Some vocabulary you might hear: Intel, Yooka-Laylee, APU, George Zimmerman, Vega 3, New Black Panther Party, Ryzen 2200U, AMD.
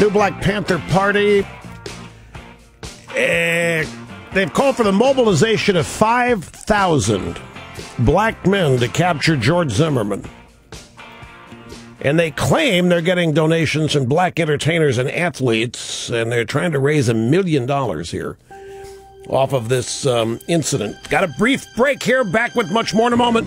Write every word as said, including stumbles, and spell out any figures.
New Black Panther Party. Eh, they've called for the mobilization of five thousand black men to capture George Zimmerman. And they claim they're getting donations from black entertainers and athletes, and they're trying to raise a million dollars here off of this um, incident. Got a brief break here. Back with much more in a moment.